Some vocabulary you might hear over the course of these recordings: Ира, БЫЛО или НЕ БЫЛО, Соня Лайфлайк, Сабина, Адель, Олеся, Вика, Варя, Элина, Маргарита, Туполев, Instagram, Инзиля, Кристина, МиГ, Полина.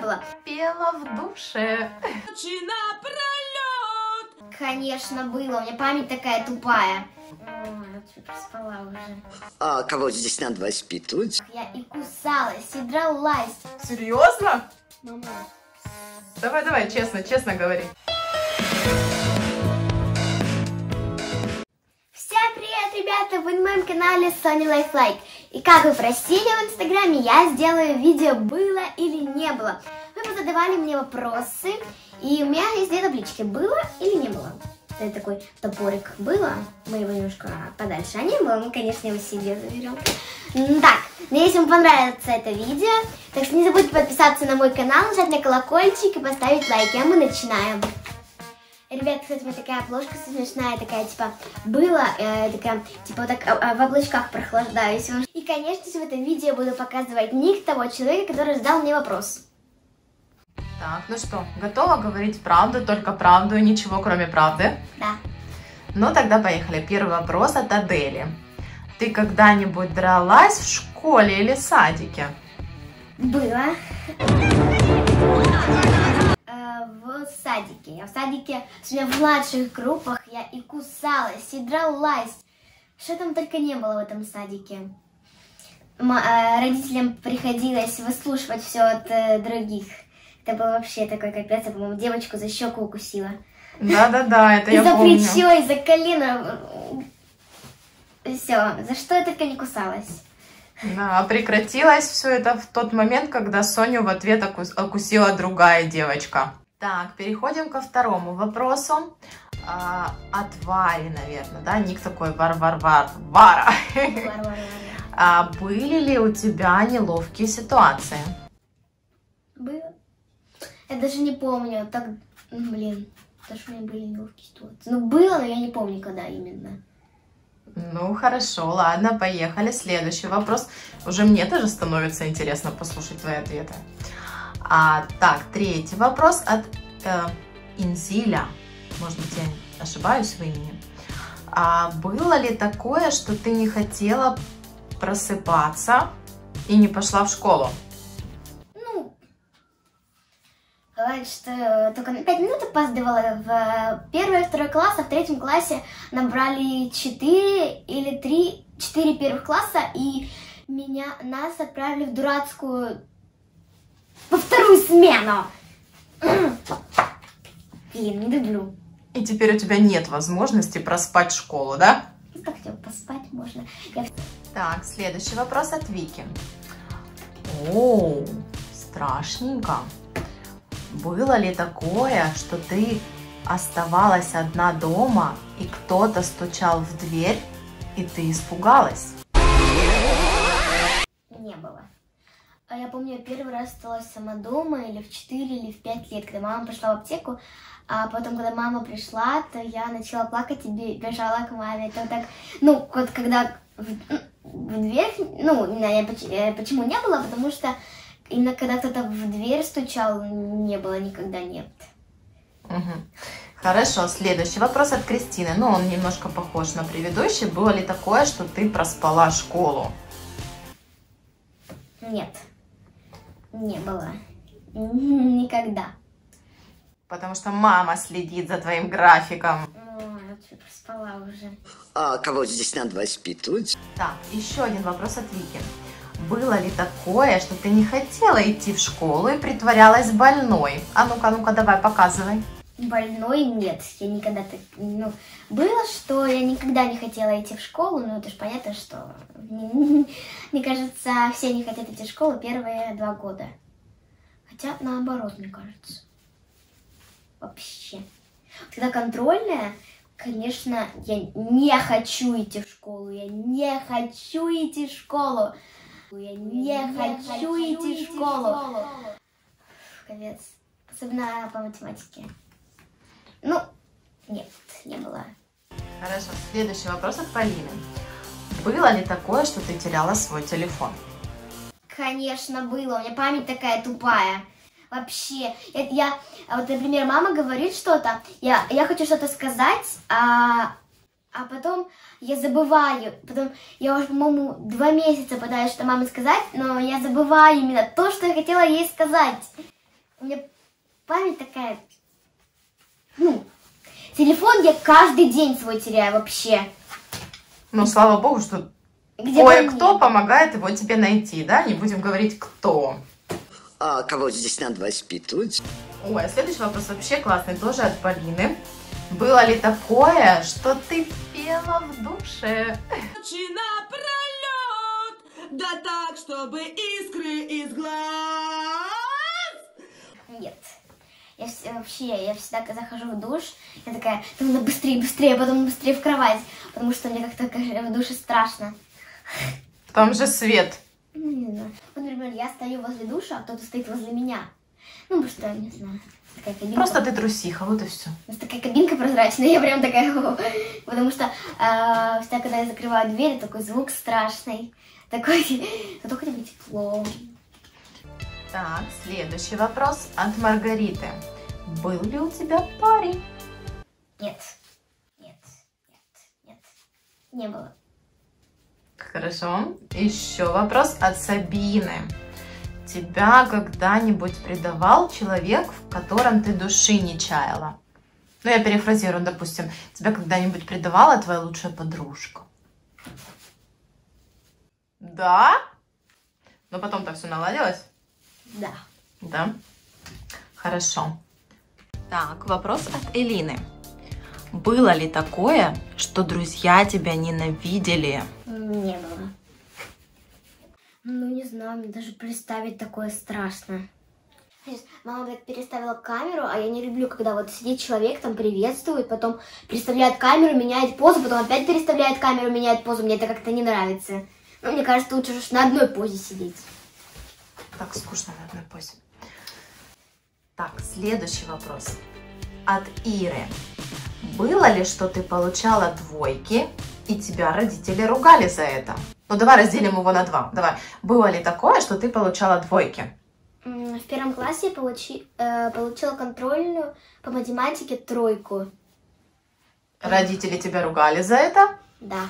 было. Пела в душе. Конечно, было. У меня память такая тупая. Ой, проспала уже. А кого здесь надо воспитывать? Я и кусалась, и дралась. Серьезно? Мама. Давай, честно говори. Всем привет, ребята! Вы на моем канале Соня Лайфлайк. И как вы просили в Инстаграме, я сделаю видео «Было или не было». Вы позадавали мне вопросы, и у меня есть две таблички «Было или не было». Это такой топорик «Было», мы его немножко подальше, а «Не было», мы, конечно, его себе заберем. Так, надеюсь, вам понравится это видео, так что не забудьте подписаться на мой канал, нажать на колокольчик и поставить лайки, а мы начинаем. Ребята, кстати, у меня такая обложка смешная, такая, типа, было, такая, типа, вот так в облачках прохлаждаюсь. И, конечно же, в этом видео буду показывать ник того человека, который задал мне вопрос. Так, ну что, готова говорить правду, только правду и ничего, кроме правды? Да. Ну, тогда поехали. Первый вопрос от Адели. Ты когда-нибудь дралась в школе или садике? Было. В садике. Я в садике, в младших группах я и кусалась, и дралась. Что там только не было в этом садике. Родителям приходилось выслушивать все от других. Это был вообще такой капец. Я, по-моему, девочку за щеку укусила. Да, это я помню. И за плечо, и за колено. Все, за что я только не кусалась. Да, прекратилось все это в тот момент, когда Соню в ответ окусила другая девочка. Так, переходим ко второму вопросу. От Вари, наверное, да? Ник такой Варвара. Были ли у тебя неловкие ситуации? Было. Я даже не помню. Так, блин, потому что у меня были неловкие ситуации. Ну, было, но я не помню, когда именно. Ну, хорошо, ладно, поехали. Следующий вопрос. Уже мне тоже становится интересно послушать твои ответы. Так, третий вопрос от Инзиля. Может быть, я ошибаюсь в имени. Было ли такое, что ты не хотела просыпаться и не пошла в школу? Ну, бывает, что только на 5 минут опаздывала в 1-2 класс, а в 3 классе набрали 4 или 3, 4 первых класса, и нас отправили в дурацкую... Во вторую смену. Блин, не люблю. И теперь у тебя нет возможности проспать школу, да? Так, поспать можно. Так, следующий вопрос от Вики. О, страшненько. Было ли такое, что ты оставалась одна дома, и кто-то стучал в дверь, и ты испугалась? Не было. Я помню, я первый раз осталась сама дома, или в 4, или в 5 лет, когда мама пришла в аптеку, а потом, когда мама пришла, то я начала плакать и бежала к маме. Это так, ну, вот когда в дверь, ну, почему не было, потому что именно когда кто-то в дверь стучал, не было, никогда нет. Угу. Хорошо, следующий вопрос от Кристины, ну, он немножко похож на предыдущий. Было ли такое, что ты проспала школу? Нет. Не было. Никогда. Потому что мама следит за твоим графиком. Ой, я проспала уже. А кого здесь надо воспитывать? Так, еще один вопрос от Вики. Было ли такое, что ты не хотела идти в школу и притворялась больной? А ну-ка, давай, показывай. Больной нет. Я никогда так... Ну, было, что я никогда не хотела идти в школу, но это же понятно, что... Мне кажется, все не хотят идти в школу первые 2 года. Хотя, наоборот, мне кажется. Вообще. Когда контрольная, конечно, я не хочу идти в школу. Я не хочу идти в школу. Я не хочу идти в школу. Конец. Особенно по математике. Ну, нет, не было. Хорошо, следующий вопрос от Полины. Было ли такое, что ты теряла свой телефон? Конечно, было. У меня память такая тупая. Вообще, вот, например, мама говорит что-то, я хочу что-то сказать, а потом я забываю. Потом я уже, по-моему, 2 месяца пытаюсь что-то маме сказать, но я забываю именно то, что я хотела ей сказать. У меня память такая... Ну, телефон я каждый день свой теряю вообще. Ну, слава богу, что кое-кто помогает его тебе найти, да? Не будем говорить, кто. А кого здесь надо воспитывать? Ой, а следующий вопрос вообще классный, тоже от Полины. Было ли такое, что ты пела в душе? Напролет, да так, чтобы искры из глаз. Нет. Я всегда, когда захожу в душ, я такая, надо быстрее, быстрее, потом быстрее в кровать, потому что мне как-то в душе страшно. Там же свет. Ну, не знаю. Вот, например, я стою возле душа, а кто-то стоит возле меня. Ну, потому что, я не знаю. Просто ты трусиха, вот и все. У нас такая кабинка прозрачная, я прям такая, потому что всегда, когда я закрываю дверь, такой звук страшный, такой, зато хотя бы тепло. Так, следующий вопрос от Маргариты. Был ли у тебя парень? Нет. Нет. Нет. Нет. Не было. Хорошо. Еще вопрос от Сабины. Тебя когда-нибудь предавал человек, в котором ты души не чаяла? Ну, я перефразирую, допустим. Тебя когда-нибудь предавала твоя лучшая подружка? Да? Но потом-то все наладилось? Да. Да? Хорошо. Так, вопрос от Элины. Было ли такое, что друзья тебя ненавидели? Не было. Ну, не знаю, мне даже представить такое страшно. Мама, говорит, переставила камеру, а я не люблю, когда вот сидит человек, там приветствует, потом переставляет камеру, меняет позу, потом опять переставляет камеру, меняет позу. Мне это как-то не нравится. Но мне кажется, лучше уж на одной позе сидеть. Так скучно на одной позе. Так, следующий вопрос от Иры. Было ли, что ты получала двойки, и тебя родители ругали за это? Ну, давай разделим его на два. Давай. Было ли такое, что ты получала двойки? В первом классе я получила контрольную по математике тройку. Родители тебя ругали за это? Да.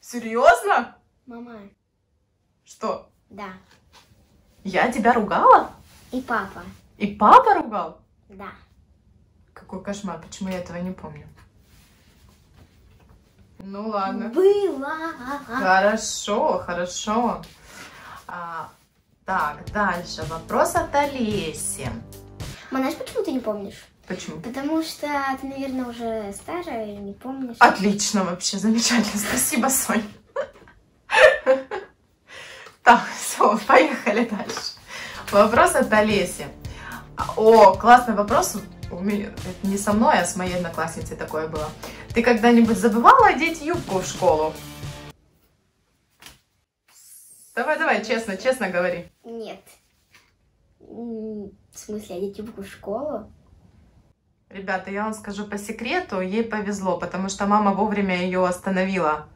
Серьезно? Мама. Что? Да. Я тебя ругала? И папа. И папа ругал? Да. Какой кошмар, почему я этого не помню? Ну ладно. Было. Хорошо, хорошо. Так, дальше вопрос от Олеси. Ма, знаешь, почему ты не помнишь? Почему? Потому что ты, наверное, уже старая и не помнишь. Отлично вообще, замечательно. Спасибо, Соня. Так, все, поехали дальше. Вопрос от Олеси. О, классный вопрос. Это не со мной, а с моей одноклассницей такое было. Ты когда-нибудь забывала одеть юбку в школу? Давай, давай, честно, честно говори. Нет. В смысле, одеть юбку в школу? Ребята, я вам скажу по секрету, ей повезло, потому что мама вовремя ее остановила.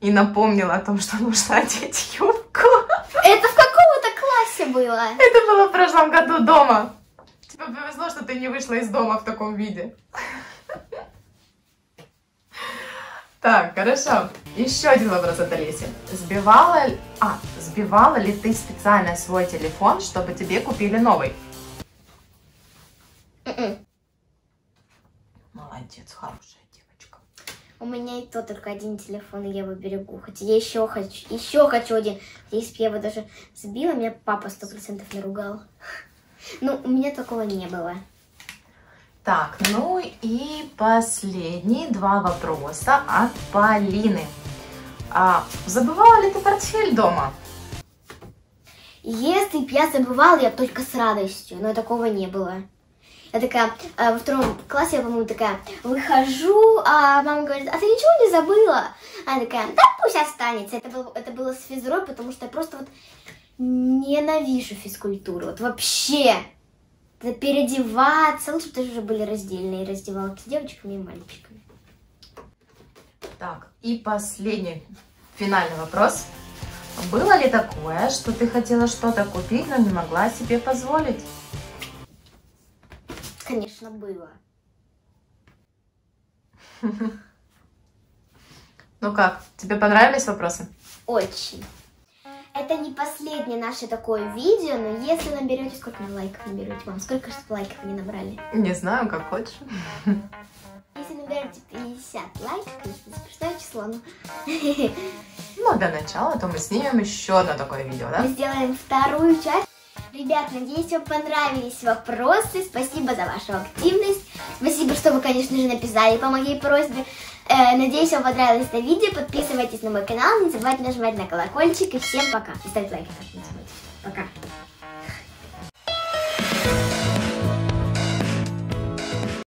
И напомнила о том, что нужно одеть юбку. Это в каком-то классе было? Это было в прошлом году дома. Тебе повезло, что ты не вышла из дома в таком виде. Так, хорошо. Еще один вопрос от Олеси. Сбивала ли ты специально свой телефон, чтобы тебе купили новый? Молодец, хороший. У меня и то только один телефон, и я его берегу. Хотя я еще хочу один. Если бы я его даже сбила, меня папа 100% не ругал. Ну, у меня такого не было. Так, ну и последние два вопроса от Полины. Забывала ли ты портфель дома? Если бы я забывала, я только с радостью, но такого не было. Я такая, во втором классе я, по-моему, такая, выхожу, а мама говорит, а ты ничего не забыла? Она такая, да пусть останется. Это было с физрой, потому что я просто вот ненавижу физкультуру, вот вообще. Это переодеваться, лучше бы даже уже были раздельные раздевалки с девочками и мальчиками. Так, и последний, финальный вопрос. Было ли такое, что ты хотела что-то купить, но не могла себе позволить? Конечно, было. Ну как, тебе понравились вопросы? Очень. Это не последнее наше такое видео, но если наберете, сколько лайков наберете, мам? Сколько же лайков вы не набрали? Не знаю, как хочешь. Если наберете 50 лайков, запишите число. Ну, до начала, то мы снимем еще одно такое видео, да? Мы сделаем вторую часть. Ребят, надеюсь, вам понравились вопросы. Спасибо за вашу активность. Спасибо, что вы, конечно же, написали по моей просьбе. Надеюсь, вам понравилось это видео. Подписывайтесь на мой канал. Не забывайте нажимать на колокольчик. И всем пока. И ставьте лайки. Пока.